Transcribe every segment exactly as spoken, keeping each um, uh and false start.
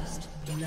First blood.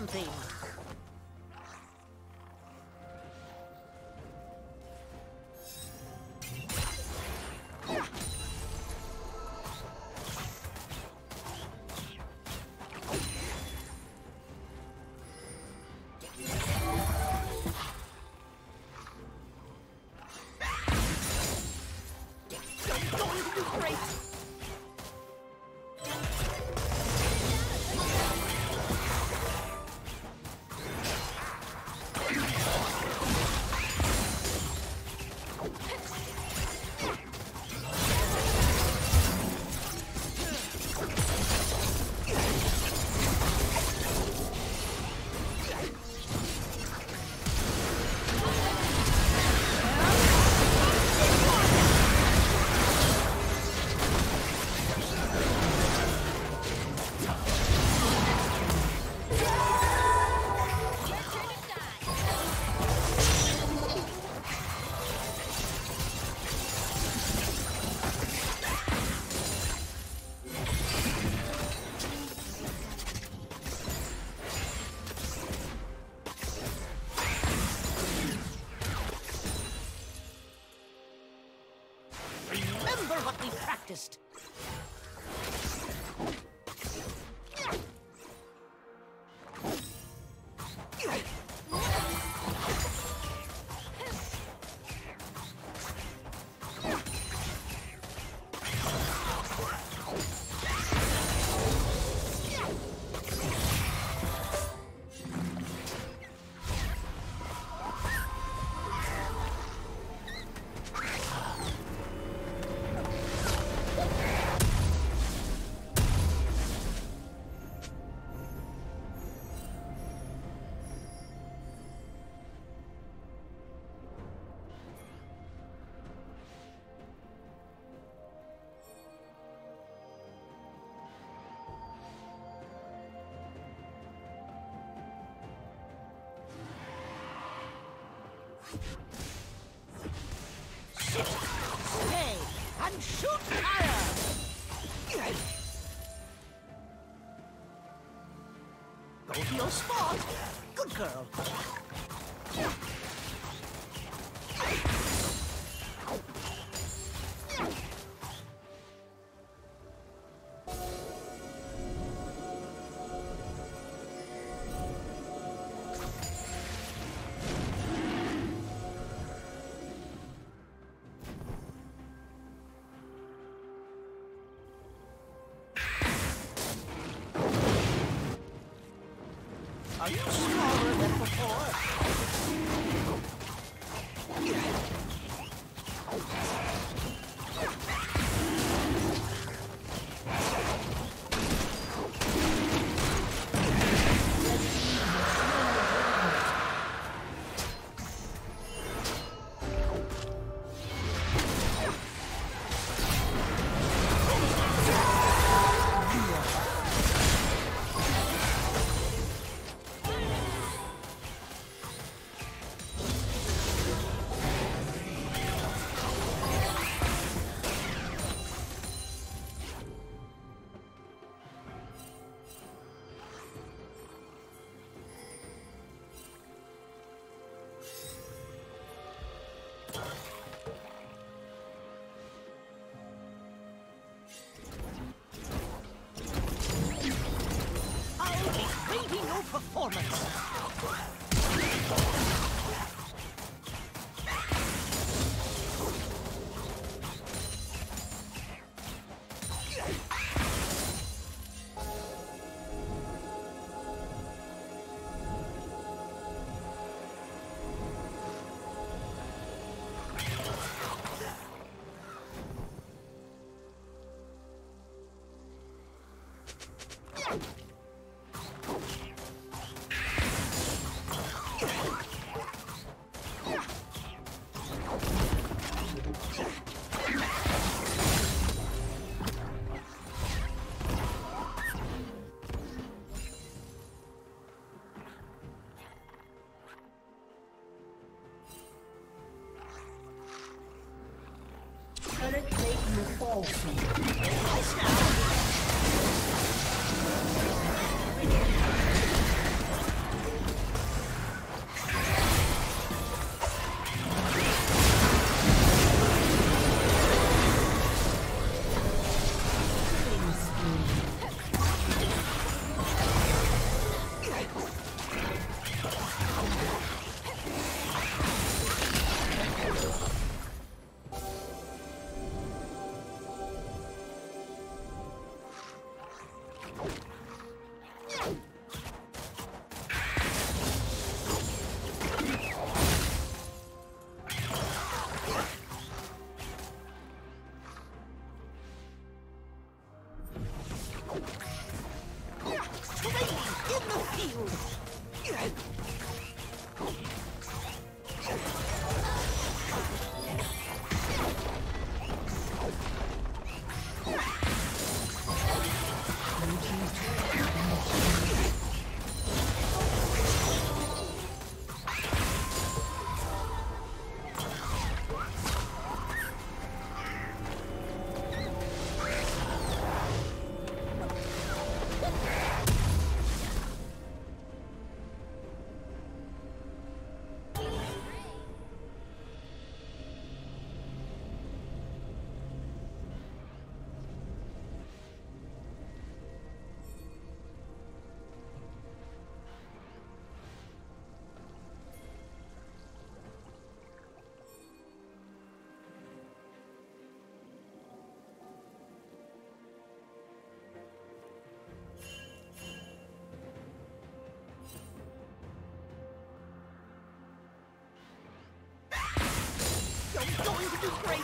something. Sit, stay, and shoot fire! Go to your spot! Good girl! Are you stronger than before? Nice now. I'm going to do great!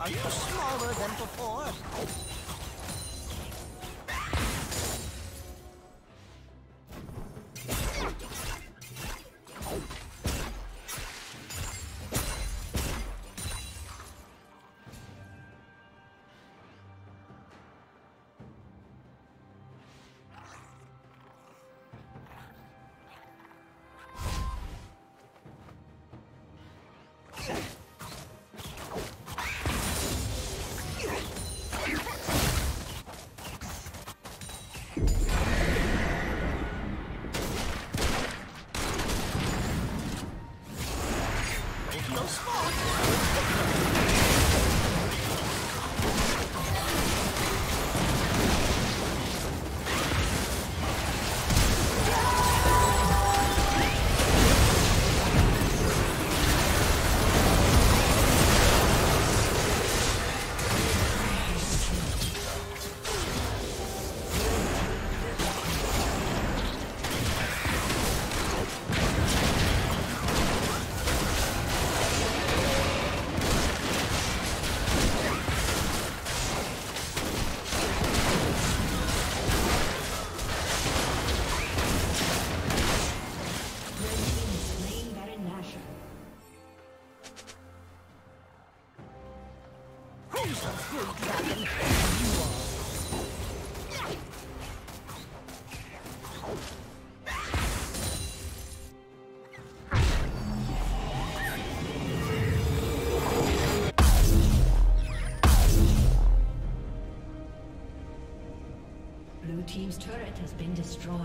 Are you smaller than before? Team's turret has been destroyed.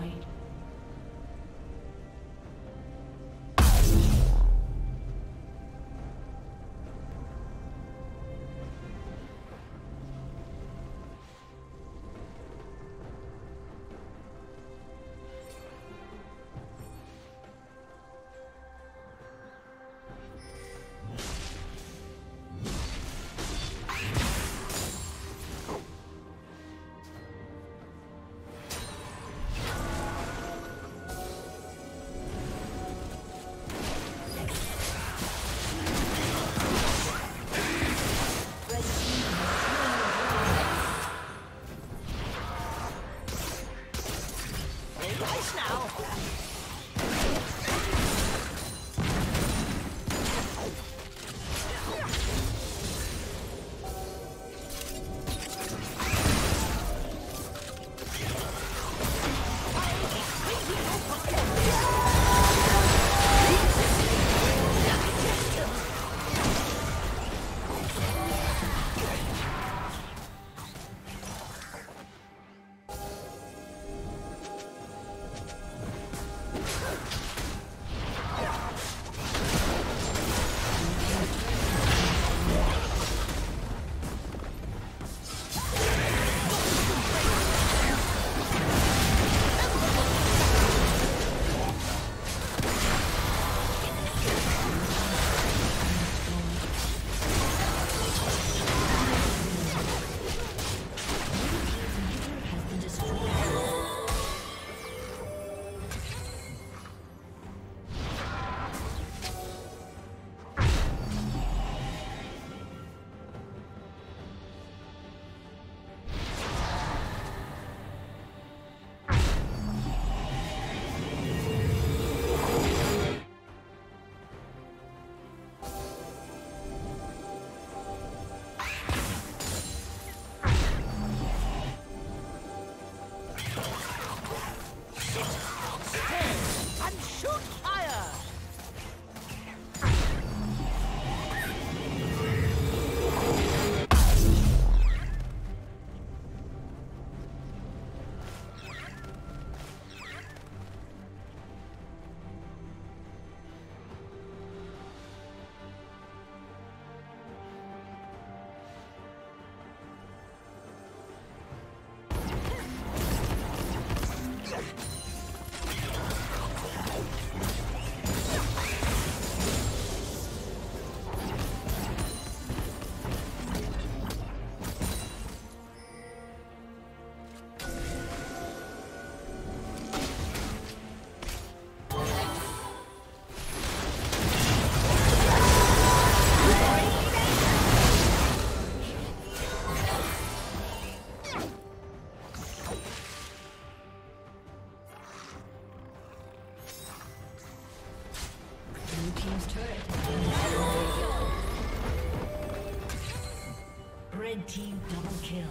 Red team double kill.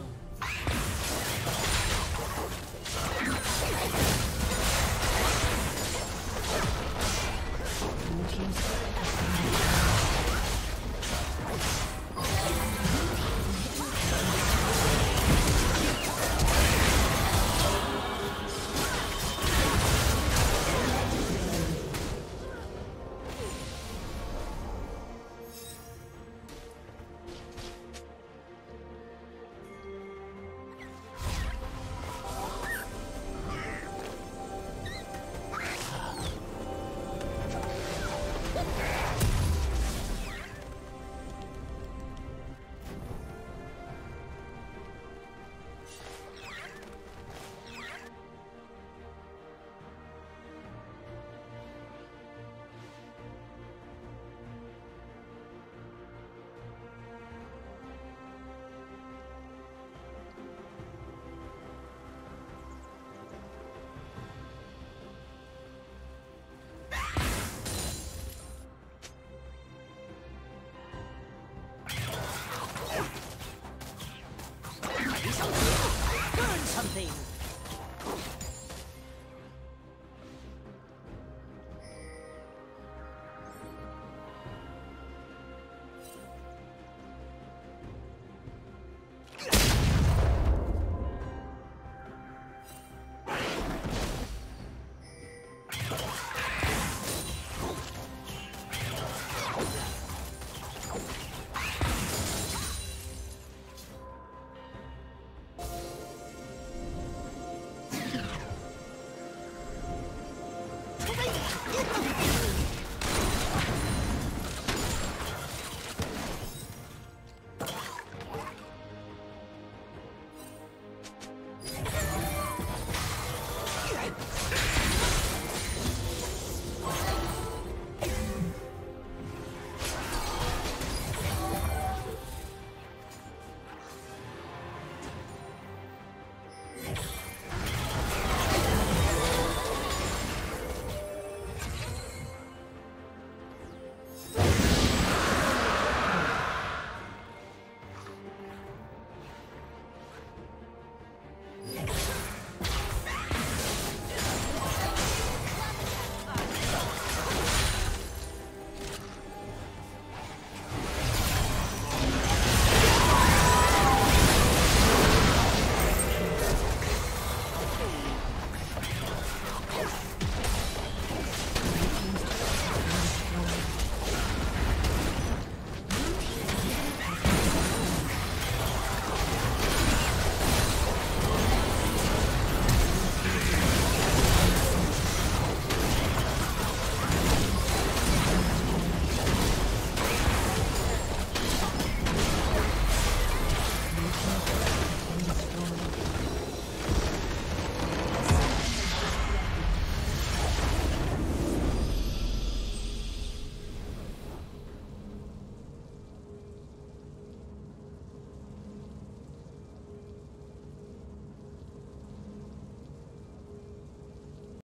Something.